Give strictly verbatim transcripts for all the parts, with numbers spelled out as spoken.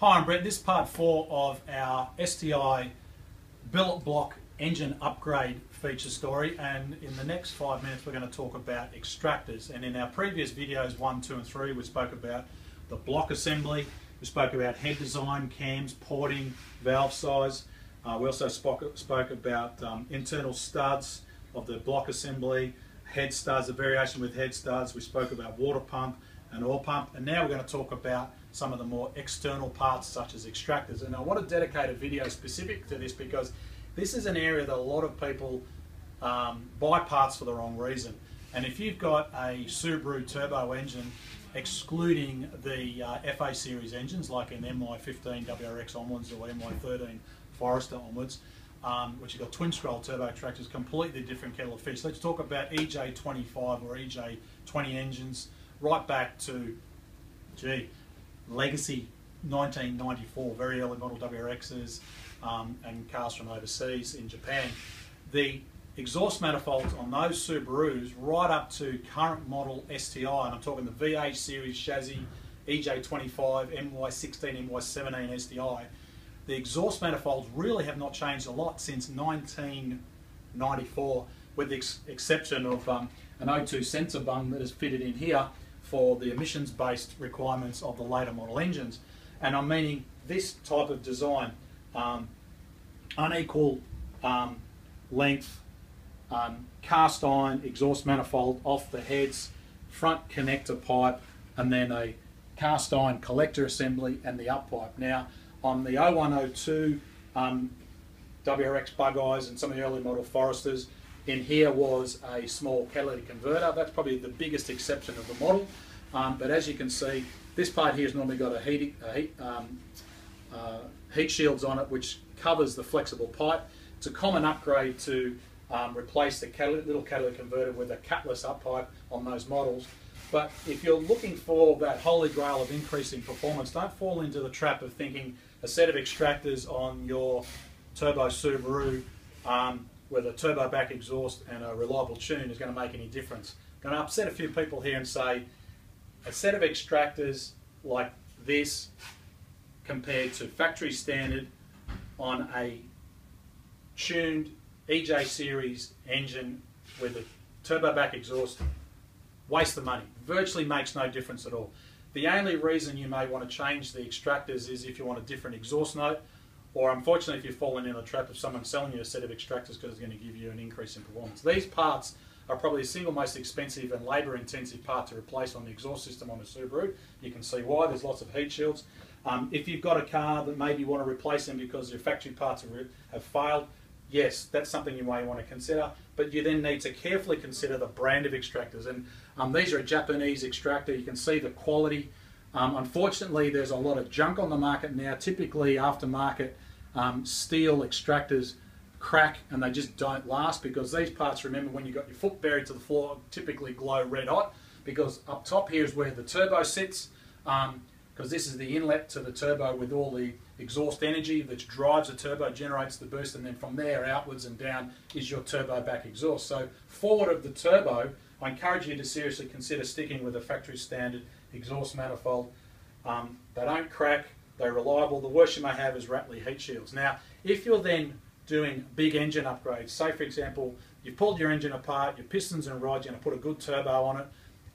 Hi, I'm Brett. This is part four of our S T I Billet Block Engine Upgrade Feature Story, and in the next five minutes we're going to talk about extractors. And in our previous videos, one, two and three, we spoke about the block assembly, we spoke about head design, cams, porting, valve size. Uh, we also spoke, spoke about um, internal studs of the block assembly, head studs, the variation with head studs. We spoke about water pump and oil pump, and now we're going to talk about some of the more external parts such as extractors. And I want to dedicate a video specific to this because this is an area that a lot of people um, buy parts for the wrong reason. And if you've got a Subaru turbo engine, excluding the uh, F A series engines like an M Y fifteen W R X onwards or M Y thirteen Forester onwards, um, which you've got twin scroll turbo tractors, completely different kettle of fish. Let's talk about E J twenty-five or E J twenty engines, right back to, gee, Legacy nineteen ninety-four, very early model W R Xs um, and cars from overseas in Japan. The exhaust manifolds on those Subarus right up to current model S T I, and I'm talking the V H series chassis, E J twenty-five, M Y sixteen, M Y seventeen S T I, the exhaust manifolds really have not changed a lot since nineteen ninety-four, with the ex exception of um, an O two sensor bung that is fitted in here for the emissions-based requirements of the later model engines. And I'm meaning this type of design, um, unequal um, length, um, cast iron exhaust manifold off the heads, front connector pipe, and then a cast iron collector assembly and the up pipe. Now, on the oh one oh two um, W R X Bug Eyes and some of the early model Foresters, in here was a small catalytic converter. That's probably the biggest exception of the model. Um, but as you can see, this part here has normally got a heat, a heat, um, uh, heat shields on it, which covers the flexible pipe. It's a common upgrade to um, replace the catalytic, little catalytic converter with a cutless up pipe on those models. But if you're looking for that holy grail of increasing performance, don't fall into the trap of thinking a set of extractors on your turbo Subaru um, with a turbo back exhaust and a reliable tune is going to make any difference. I'm going to upset a few people here and say a set of extractors like this compared to factory standard on a tuned E J series engine with a turbo back exhaust, waste the money. Virtually makes no difference at all. The only reason you may want to change the extractors is if you want a different exhaust note, or unfortunately if you've fallen into the trap of someone selling you a set of extractors because it's going to give you an increase in performance. These parts are probably the single most expensive and labour intensive part to replace on the exhaust system on a Subaru. You can see why, there's lots of heat shields. Um, if you've got a car that maybe you want to replace them because your factory parts have failed, yes, that's something you may want to consider, but you then need to carefully consider the brand of extractors. And um, these are a Japanese extractor, you can see the quality. Um, unfortunately, there's a lot of junk on the market now. Typically, aftermarket um, steel extractors crack and they just don't last because these parts, remember, when you got your foot buried to the floor, typically glow red hot, because up top here is where the turbo sits, because um, this is the inlet to the turbo with all the exhaust energy that drives the turbo, generates the boost, and then from there outwards and down is your turbo back exhaust. So forward of the turbo, I encourage you to seriously consider sticking with a factory standard exhaust manifold. Um, they don't crack, they're reliable. The worst you may have is rattly heat shields. Now, if you're then doing big engine upgrades, say for example, you've pulled your engine apart, your pistons and rods, you're going to put a good turbo on it,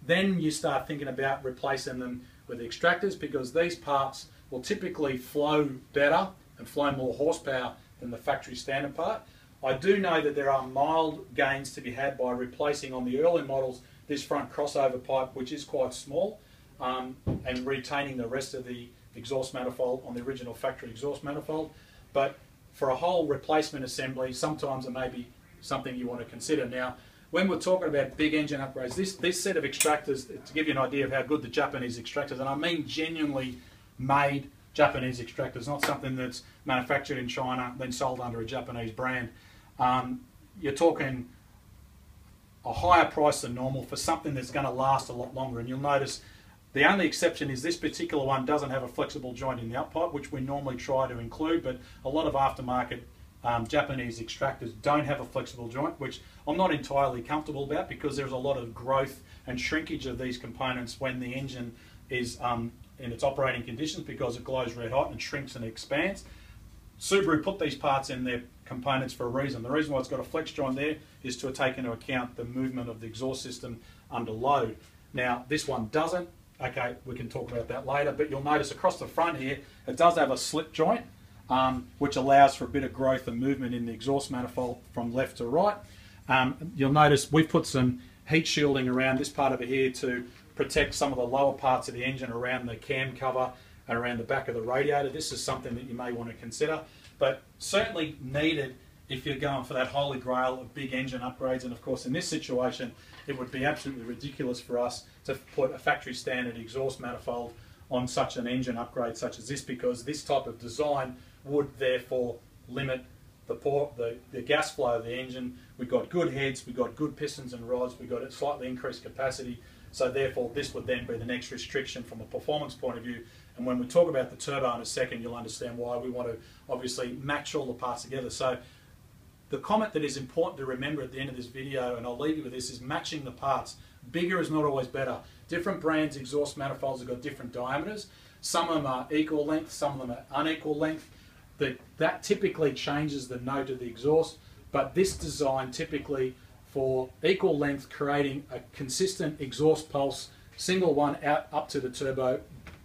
then you start thinking about replacing them with extractors, because these parts will typically flow better and flow more horsepower than the factory standard part. I do know that there are mild gains to be had by replacing on the early models this front crossover pipe, which is quite small, um, and retaining the rest of the exhaust manifold on the original factory exhaust manifold. But for a whole replacement assembly, sometimes it may be something you want to consider. Now, when we're talking about big engine upgrades, this, this set of extractors, to give you an idea of how good the Japanese extractors, and I mean genuinely made Japanese extractors, not something that's manufactured in China, then sold under a Japanese brand. Um, you're talking a higher price than normal for something that's going to last a lot longer. And you'll notice the only exception is this particular one doesn't have a flexible joint in the up pipe, which we normally try to include, but a lot of aftermarket um, Japanese extractors don't have a flexible joint, which I'm not entirely comfortable about, because there's a lot of growth and shrinkage of these components when the engine is um, in its operating conditions because it glows red hot and shrinks and expands. Subaru put these parts in their components for a reason. The reason why it's got a flex joint there is to take into account the movement of the exhaust system under load. Now, this one doesn't. Okay, we can talk about that later, but you'll notice across the front here, it does have a slip joint, um, which allows for a bit of growth and movement in the exhaust manifold from left to right. Um, you'll notice we've put some heat shielding around this part over here to protect some of the lower parts of the engine around the cam cover and around the back of the radiator. This is something that you may want to consider, but certainly needed if you're going for that holy grail of big engine upgrades. And of course, in this situation, it would be absolutely ridiculous for us to put a factory standard exhaust manifold on such an engine upgrade such as this, because this type of design would therefore limit the, port, the, the gas flow of the engine. We've got good heads, we've got good pistons and rods, we've got a slightly increased capacity, so therefore this would then be the next restriction from a performance point of view. And when we talk about the turbo in a second, you'll understand why we want to obviously match all the parts together. So the comment that is important to remember at the end of this video, and I'll leave you with this, is matching the parts. Bigger is not always better. Different brands' exhaust manifolds have got different diameters. Some of them are equal length, some of them are unequal length. The, that typically changes the note of the exhaust, but this design typically for equal length, creating a consistent exhaust pulse, single one out up to the turbo,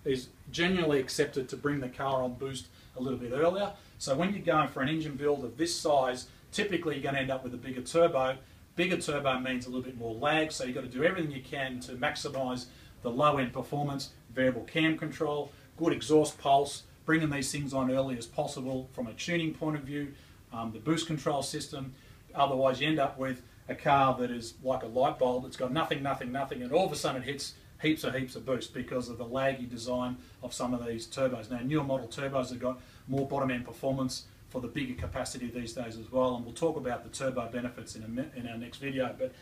is generally accepted to bring the car on boost a little bit earlier. So when you're going for an engine build of this size, typically you're going to end up with a bigger turbo. Bigger turbo means a little bit more lag, so you've got to do everything you can to maximise the low-end performance, variable cam control, good exhaust pulse, bringing these things on early as possible from a tuning point of view, um, the boost control system. Otherwise you end up with a car that is like a light bulb. It's got nothing, nothing, nothing, and all of a sudden it hits heaps and heaps of boost because of the laggy design of some of these turbos. Now, newer model turbos have got more bottom-end performance for the bigger capacity these days as well, and we'll talk about the turbo benefits in, a, in our next video. But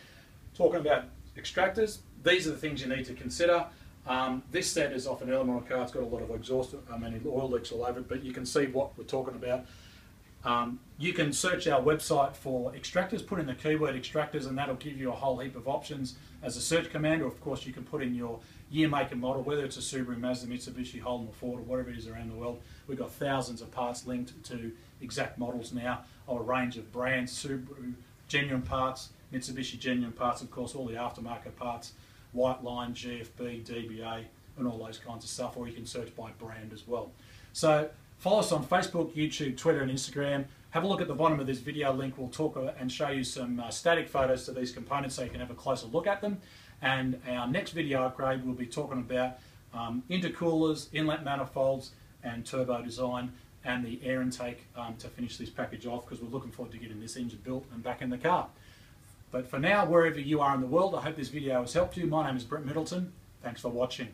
talking about extractors, these are the things you need to consider. Um, this set is off an early model car. It's got a lot of exhaust, I mean oil leaks all over it, but you can see what we're talking about. Um, you can search our website for extractors, put in the keyword extractors, and that'll give you a whole heap of options as a search command. Or of course you can put in your year, make and model, whether it's a Subaru, Mazda, Mitsubishi, Holden or Ford or whatever it is around the world. We've got thousands of parts linked to exact models now of a range of brands, Subaru genuine parts, Mitsubishi genuine parts, of course all the aftermarket parts, Whiteline, G F B, D B A and all those kinds of stuff, or you can search by brand as well. So follow us on Facebook, YouTube, Twitter and Instagram. Have a look at the bottom of this video link. We'll talk and show you some uh, static photos to these components so you can have a closer look at them. And our next video upgrade, we'll be talking about um, intercoolers, inlet manifolds and turbo design and the air intake um, to finish this package off, because we're looking forward to getting this engine built and back in the car. But for now, wherever you are in the world, I hope this video has helped you. My name is Brett Middleton. Thanks for watching.